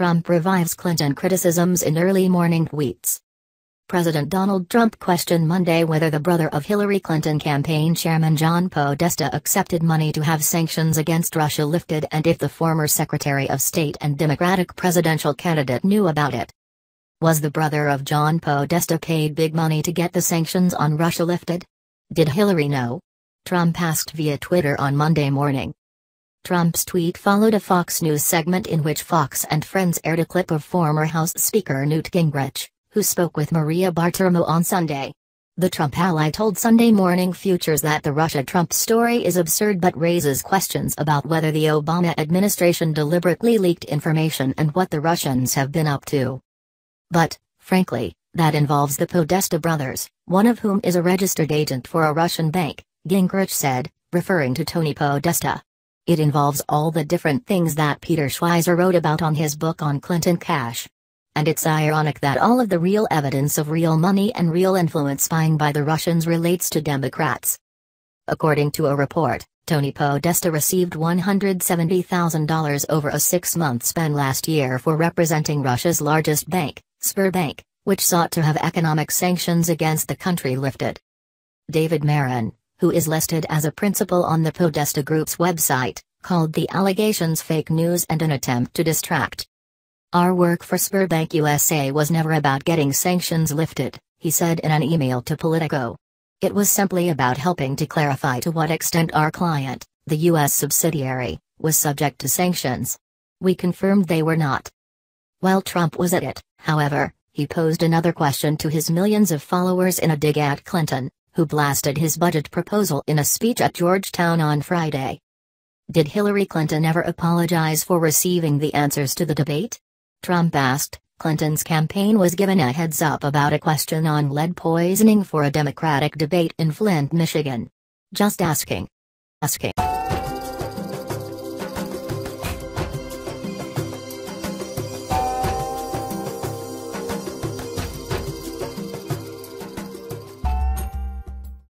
Trump revives Clinton criticisms in early morning tweets. President Donald Trump questioned Monday whether the brother of Hillary Clinton campaign chairman John Podesta accepted money to have sanctions against Russia lifted and if the former Secretary of State and Democratic presidential candidate knew about it. Was the brother of John Podesta paid big money to get the sanctions on Russia lifted? Did Hillary know? Trump asked via Twitter on Monday morning. Trump's tweet followed a Fox News segment in which Fox and Friends aired a clip of former House Speaker Newt Gingrich, who spoke with Maria Bartiromo on Sunday. The Trump ally told Sunday Morning Futures that the Russia-Trump story is absurd but raises questions about whether the Obama administration deliberately leaked information and what the Russians have been up to. But, frankly, that involves the Podesta brothers, one of whom is a registered agent for a Russian bank, Gingrich said, referring to Tony Podesta. It involves all the different things that Peter Schweizer wrote about on his book on Clinton Cash. And it's ironic that all of the real evidence of real money and real influence spying by the Russians relates to Democrats. According to a report, Tony Podesta received $170,000 over a six-month span last year for representing Russia's largest bank, Sberbank, which sought to have economic sanctions against the country lifted. David Maran, who is listed as a principal on the Podesta Group's website, called the allegations fake news and an attempt to distract. Our work for Sberbank USA was never about getting sanctions lifted, he said in an email to Politico. It was simply about helping to clarify to what extent our client, the U.S. subsidiary, was subject to sanctions. We confirmed they were not. While Trump was at it, however, he posed another question to his millions of followers in a dig at Clinton, who blasted his budget proposal in a speech at Georgetown on Friday. Did Hillary Clinton ever apologize for receiving the answers to the debate? Trump asked. Clinton's campaign was given a heads-up about a question on lead poisoning for a Democratic debate in Flint, Michigan. Just asking.